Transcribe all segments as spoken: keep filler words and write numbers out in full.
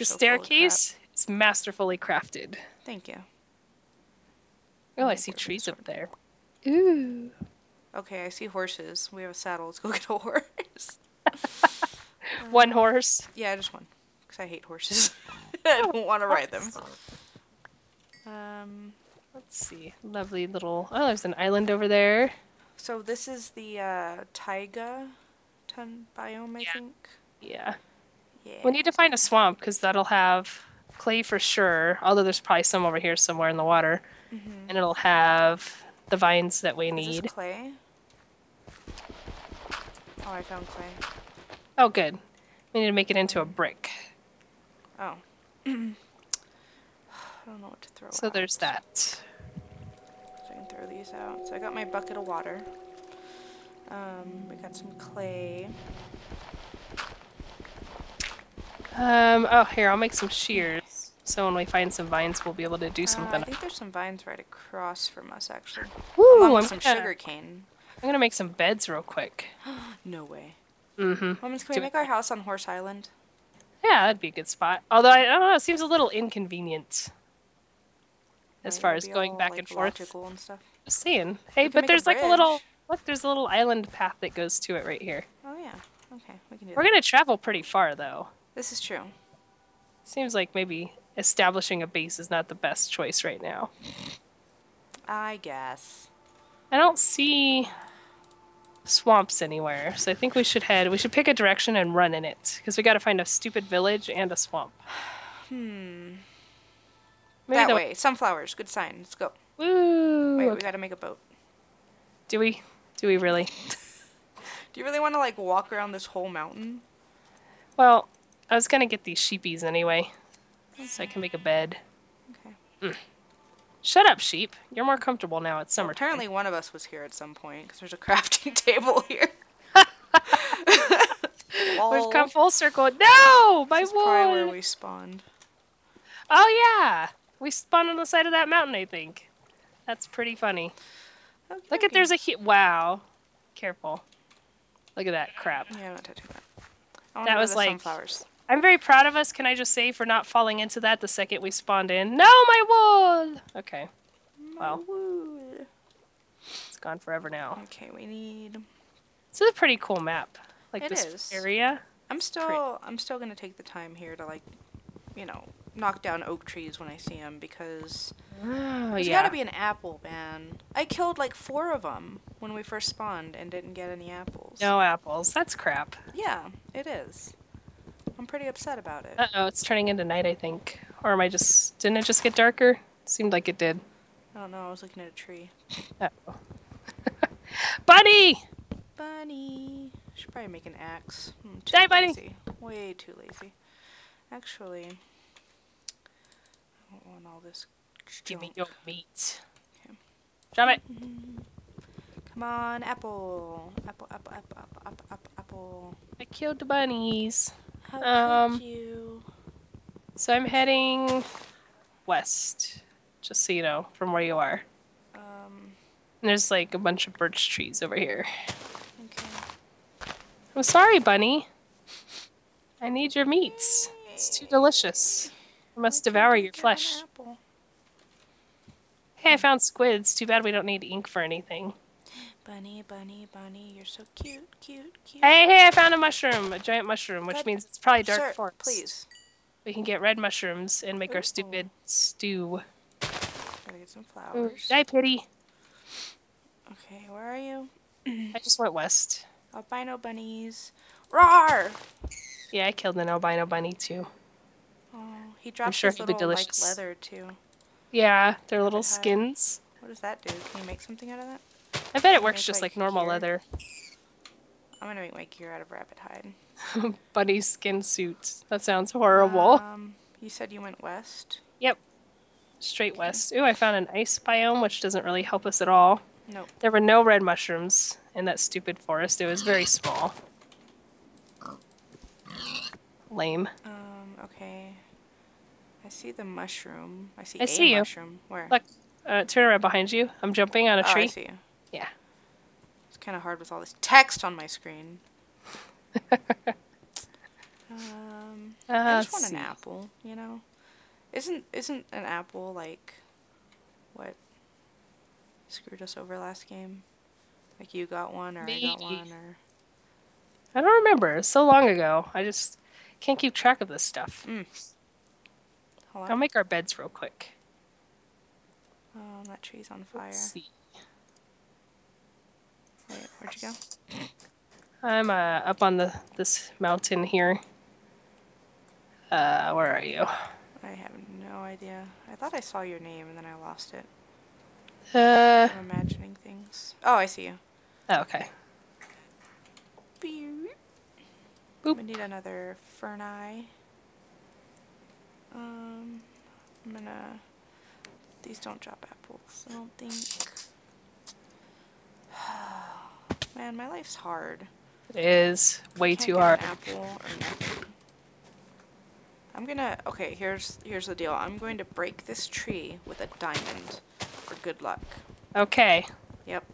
Your so staircase is masterfully crafted. Thank you. Oh, I see trees up there. Ooh. Okay, I see horses. We have a saddle. Let's go get a horse. One horse? Yeah, just one. Because I hate horses. I don't want to ride them. Um, let's see. Lovely little... Oh, there's an island over there. So this is the uh, taiga ton biome, I yeah. think. Yeah. Yeah. We need to find a swamp, because that'll have clay for sure. Although there's probably some over here somewhere in the water. Mm-hmm. And it'll have the vines that we is need. This clay? Oh, I found clay. Oh, good. We need to make it into a brick. Oh. I don't know what to throw out. So there's that. So I can throw these out. So I got my bucket of water. Um, we got some clay. Um, oh, here, I'll make some shears. So when we find some vines, we'll be able to do something. Uh, I think there's some vines right across from us, actually. Woo! I'm gonna, some sugar cane. I'm going to make some beds real quick. No way. Mm-hmm. Moments, can we do make it. Our house on Horse Island? Yeah, that'd be a good spot. Although, I, I don't know, it seems a little inconvenient. As right, far as going all, back like, and forth. And stuff. Just saying. Hey, but there's a like a little... Look, there's a little island path that goes to it right here. Oh, yeah. Okay, we can do We're going to travel pretty far, though. This is true. Seems like maybe establishing a base is not the best choice right now. I guess. I don't see... swamps anywhere, so I think we should head. We should pick a direction and run in it, because we got to find a stupid village and a swamp. Hmm. Maybe that way, sunflowers. Good sign. Let's go. Woo! Wait, okay. We got to make a boat. Do we? Do we really? Do you really want to like walk around this whole mountain? Well, I was gonna get these sheepies anyway, so I can make a bed. Okay. Mm. Shut up, sheep. You're more comfortable now. It's summertime. Well, apparently one of us was here at some point, because there's a crafting table here. We've come full circle. No! My wool! Probably where we spawned. Oh, yeah! We spawned on the side of that mountain, I think. That's pretty funny. Okay, Look okay. at there's a... He wow. Careful. Look at that crap. Yeah, I'm not touching that. I that was like... Sunflowers. I'm very proud of us, can I just say, for not falling into that the second we spawned in. No, my wool! Okay. My well, wool. It's gone forever now. Okay, we need... This is a pretty cool map. Like it this is. area. I'm still pretty. I'm still going to take the time here to, like, you know, knock down oak trees when I see them, because oh, there's yeah. got to be an apple, man. I killed, like, four of them when we first spawned and didn't get any apples. No apples. That's crap. Yeah, it is. I'm pretty upset about it. Uh-oh, it's turning into night, I think. Or am I just... Didn't it just get darker? Seemed like it did. I don't know, I was looking at a tree. Uh-oh. Bunny! Bunny! Should probably make an axe. I'm too Die, lazy. Bunny! Way too lazy. Actually, I don't want all this junk. Give me your meat. Okay. Drop it! Mm-hmm. Come on, apple! Apple, apple, apple, apple, apple, apple, apple. I killed the bunnies. How um, you? So I'm heading west, just so you know, from where you are. Um, and there's like a bunch of birch trees over here. Okay. I'm sorry, bunny. I need your meats. It's too delicious. I must I devour your flesh. Hey, I found squids. Too bad we don't need ink for anything. Bunny, bunny, bunny, you're so cute, cute, cute. Hey, hey, I found a mushroom, a giant mushroom, which God. means it's probably dark Sir, forest. please. We can get red mushrooms and make Ooh. our stupid stew. Gotta get some flowers. Ooh, die, Pity. Okay, where are you? I just went west. Albino bunnies. Roar! Yeah, I killed an albino bunny, too. Oh, he dropped sure his little, like, leather, too. Yeah, their little skins. What does that do? Can you make something out of that? I bet it works just like normal leather. I'm gonna make my gear out of rabbit hide. Bunny skin suits. That sounds horrible. Um, you said you went west? Yep. Straight okay. west. Ooh, I found an ice biome, which doesn't really help us at all. Nope. There were no red mushrooms in that stupid forest. It was very small. Lame. Um, okay. I see the mushroom. I see I a see mushroom. You. Where? Look, uh, turn around behind you. I'm jumping on a oh, tree. I see you. Yeah. It's kind of hard with all this text on my screen. um, Uh, I just want see. an apple, you know? Isn't isn't an apple like what screwed us over last game? Like you got one or Maybe. I got one or I don't remember. It's so long ago. I just can't keep track of this stuff. Mm. Hold on. I'll make our beds real quick. Oh, that tree's on fire. Let's see. Wait, where'd you go? I'm uh, up on the this mountain here. Uh, where are you? I have no idea. I thought I saw your name and then I lost it. Uh, I'm imagining things. Oh, I see you. Oh, okay. Boop. We need another fern eye. Um, I'm gonna. These don't drop apples. I don't think. Man, my life's hard. It is way too hard. Can't get an apple or nothing. I'm gonna. Okay, here's here's the deal. I'm going to break this tree with a diamond for good luck. Okay. Yep.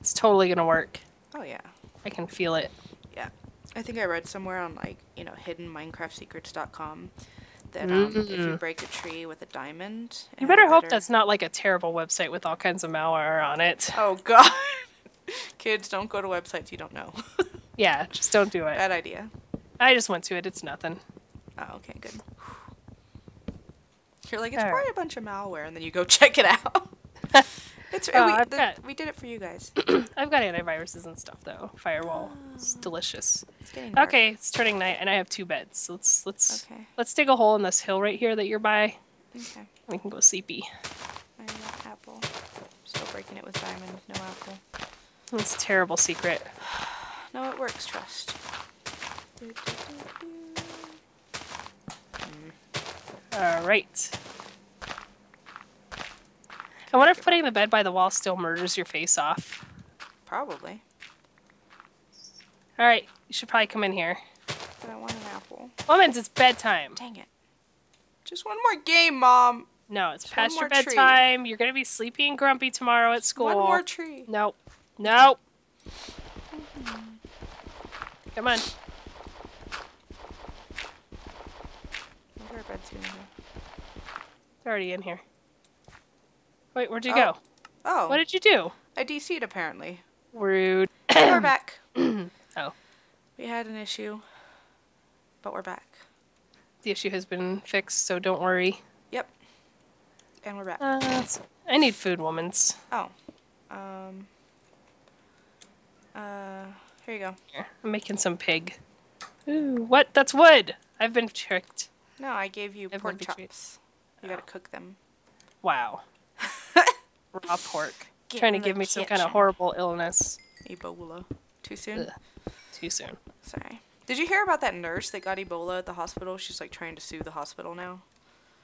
It's totally gonna work. Oh yeah. I can feel it. Yeah. I think I read somewhere on like you know hidden minecraft secrets dot com that um, mm-hmm. if you break a tree with a diamond, you better hope better... that's not like a terrible website with all kinds of malware on it. Oh god, kids, don't go to websites you don't know. Yeah, just don't do it. Bad idea. I just went to it. It's nothing. Oh, okay, good. You're like it's all probably right. a bunch of malware, and then you go check it out. It's, oh, we, I've the, got, we did it for you guys. I've got antiviruses and stuff though. Firewall, oh, it's delicious. It's getting dark. Okay, it's turning night, and I have two beds. So let's let's okay. let's dig a hole in this hill right here that you're by. Okay. We can go sleepy. I got apple. Still breaking it with diamond. No apple. That's a terrible secret. No, it works. Trust. Do, do, do, do. Mm. All right. I wonder if putting the bed by the wall still murders your face off. Probably. All right, you should probably come in here. But I want an apple. Woman's, it's bedtime. Dang it. Just one more game, Mom. No, it's Just past your bedtime. Tree. You're going to be sleepy and grumpy tomorrow at school. One more tree. Nope. Nope. Mm-hmm. Come on. Where's our bed's going to go? It's already in here. Wait, where'd you oh. go? Oh. What did you do? I D C'd, apparently. Rude. We're back. Oh. We had an issue, but we're back. The issue has been fixed, so don't worry. Yep. And we're back. Uh, I need food, womans. Oh. Um. Uh, here you go. Here. I'm making some pig. Ooh, what? That's wood! I've been tricked. No, I gave you I've pork chops. You gotta oh. cook them. Wow. Raw pork. Get Trying to give me kitchen. some kind of horrible illness. Ebola. Too soon? Ugh. Too soon. Sorry. Did you hear about that nurse that got Ebola at the hospital? She's like trying to sue the hospital now.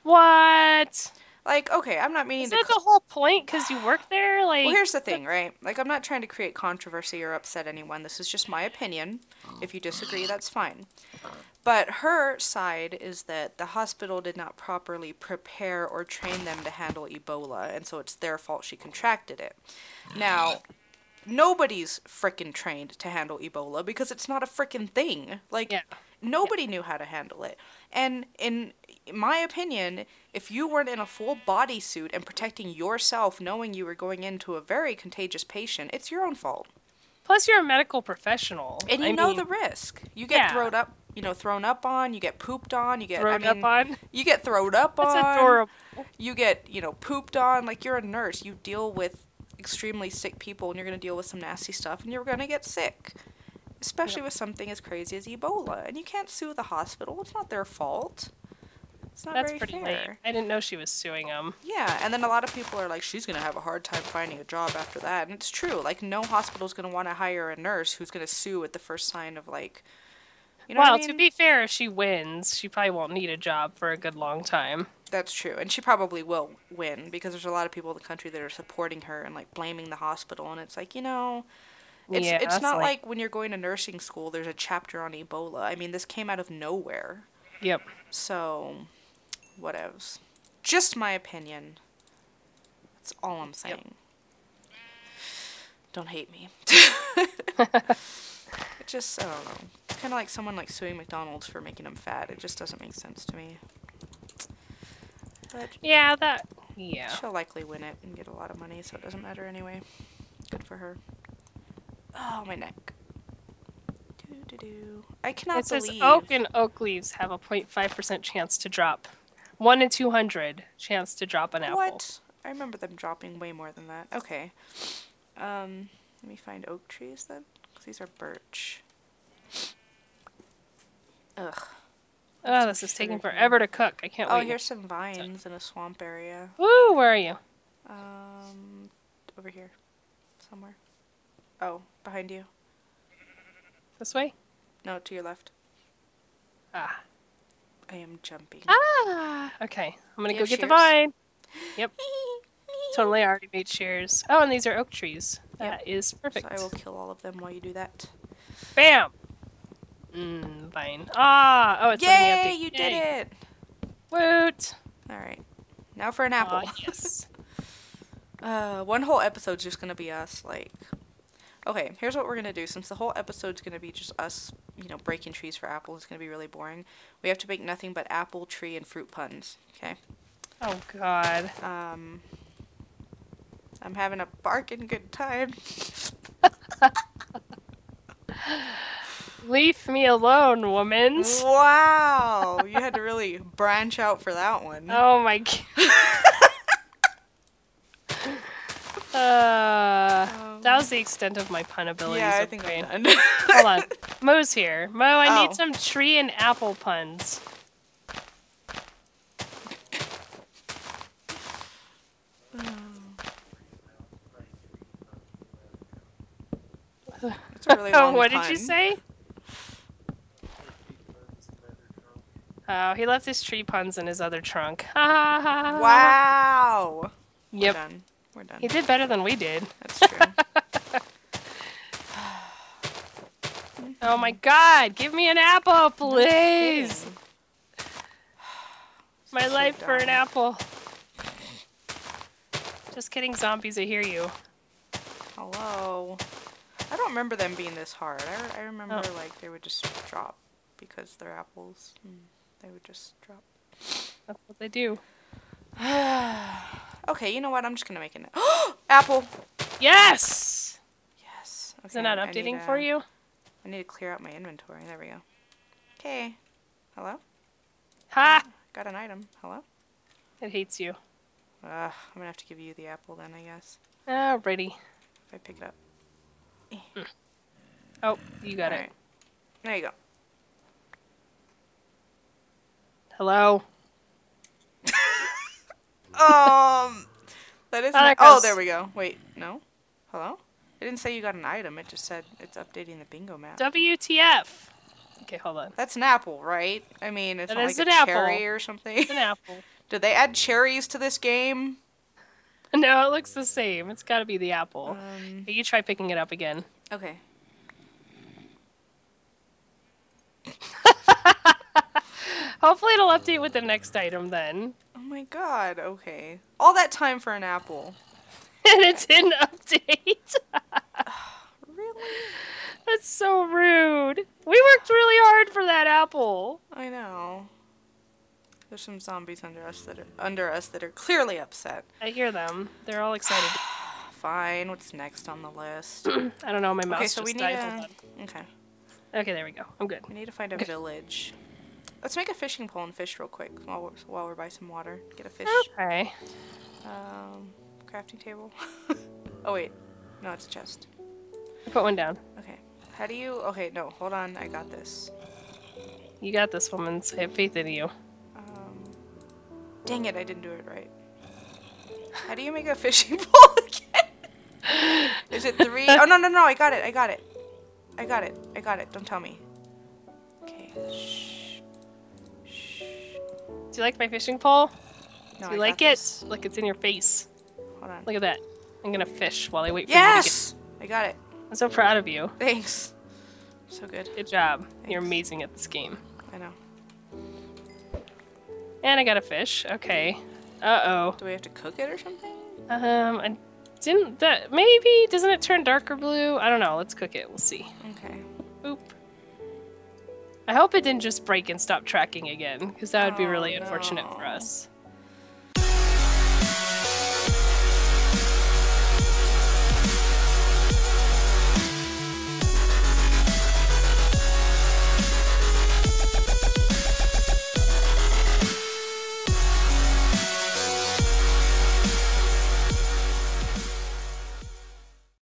What? Like, okay, I'm not meaning Is to... Is that the whole point? Because you work there? Like, well, here's the thing, right? Like, I'm not trying to create controversy or upset anyone. This is just my opinion. If you disagree, that's fine. But her side is that the hospital did not properly prepare or train them to handle Ebola, and so it's their fault she contracted it. Now, nobody's frickin' trained to handle Ebola because it's not a frickin' thing. Like, yeah. nobody yeah. knew how to handle it. And in... In my opinion, if you weren't in a full body suit and protecting yourself knowing you were going into a very contagious patient, it's your own fault. Plus you're a medical professional. And you I know mean, the risk. You get yeah. thrown up, you know, thrown up on, you get pooped on, you get thrown I mean, up on. You get thrown up That's on. Adorable. You get, you know, pooped on, like you're a nurse, you deal with extremely sick people and you're going to deal with some nasty stuff and you're going to get sick. Especially yep. with something as crazy as Ebola. And you can't sue the hospital. It's not their fault. It's not That's very pretty fair. lame. I didn't know she was suing him. Yeah, and then a lot of people are like, she's going to have a hard time finding a job after that. And it's true. Like, no hospital's going to want to hire a nurse who's going to sue at the first sign of, like, you know Well, what I mean? To be fair, if she wins, she probably won't need a job for a good long time. That's true. And she probably will win because there's a lot of people in the country that are supporting her and, like, blaming the hospital. And it's like, you know... It's, yeah, it's not like... like when you're going to nursing school, there's a chapter on Ebola. I mean, this came out of nowhere. Yep. So... whatevs. Just my opinion. That's all I'm saying. Yep. Don't hate me. It just, I don't know. kind of like someone like suing McDonald's for making them fat. It just doesn't make sense to me. But yeah, that... Yeah. She'll likely win it and get a lot of money, so it doesn't matter anyway. Good for her. Oh, my neck. Doo-doo-doo. I cannot believe... It says believe... oak and oak leaves have a zero point five percent chance to drop. one in two hundred chance to drop an apple. What? I remember them dropping way more than that. Okay. Um, let me find oak trees then. Because these are birch. Ugh. Oh, this is taking forever to cook. I can't oh, wait. Oh, here's some vines in a swamp area. Woo, where are you? Um, over here. Somewhere. Oh, behind you. This way? No, to your left. Ah. I am jumping. Ah! Okay, I'm gonna go get the vine. Yep. Totally already made shears. Oh, and these are oak trees. That is perfect. So I will kill all of them while you do that. Bam! Mmm, vine. Ah! Oh, it's letting me update. Yay, you did it! Woot! Alright. Now for an apple. Uh, yes. uh, one whole episode's just gonna be us, like... Okay, here's what we're gonna do. Since the whole episode's gonna be just us, you know, breaking trees for apples, it's gonna be really boring. We have to make nothing but apple, tree, and fruit puns. Okay? Oh, God. Um... I'm having a barking good time. Leave me alone, woman. Wow. You had to really branch out for that one. Oh, my God. uh, um, that was the extent of my pun abilities. Yeah, I think okay. I'm done. Hold on. Mo's here. Mo, I oh. need some tree and apple puns. It's a really long What pun. Did you say? Oh, he left his tree puns in his other trunk. Wow. Yep. We're done. We're done. He did better than we did. That's true. Oh my God! Give me an apple, please. My so life dumb. For an apple. Just kidding, zombies. I hear you. Hello. I don't remember them being this hard. I, re I remember oh. like they would just drop because they're apples. Mm. They would just drop. That's what they do. Okay, you know what? I'm just gonna make an apple. Yes. Yes. Okay, is it not updating need, uh, for you? I need to clear out my inventory. There we go. Okay. Hello. Ha! Oh, got an item. Hello. It hates you. Uh, I'm gonna have to give you the apple then, I guess. Alrighty. If I pick it up. Mm. Oh, you got All it. Right. There you go. Hello. um, that is. Oh, oh, there we go. Wait, no. Hello. It didn't say you got an item. It just said it's updating the bingo map. W T F? Okay, hold on. That's an apple, right? I mean, it's that not is like an a apple. Cherry or something. It's an apple. Did they add cherries to this game? No, it looks the same. It's got to be the apple. Um, you try picking it up again. Okay. Hopefully it'll update with the next item then. Oh my God, okay. All that time for an apple. And it didn't update. Really? That's so rude. We worked really hard for that apple. I know. There's some zombies under us that are under us that are clearly upset. I hear them. They're all excited. Fine. What's next on the list? I don't know. My mouse okay, so just we need died. A... Hold on. Okay. Okay. There we go. I'm good. We need to find a okay. village. Let's make a fishing pole and fish real quick while we're, while we're by some water. Get a fish. Okay. Um, crafting table. Oh wait, no, it's a chest. I put one down. Okay. How do you? Okay, no. Hold on. I got this. You got this, woman. I have faith in you. Dang it, I didn't do it right. How do you make a fishing pole again? Is it three? Oh, no, no, no, I got it, I got it. I got it, I got it, don't tell me. Okay, shh. Shh. Do you like my fishing pole? No, do you I like it? This. Look, it's in your face. Hold on. Look at that. I'm gonna fish while I wait for yes! you to get it. I got it. I'm so proud of you. Thanks. So good. Good job. Thanks. You're amazing at this game. I know. And I got a fish. Okay. Uh-oh. Do we have to cook it or something? Um, I didn't... That Maybe. Doesn't it turn darker blue? I don't know. Let's cook it. We'll see. Okay. Boop. I hope it didn't just break and stop tracking again, because that would oh, be really unfortunate no. for us.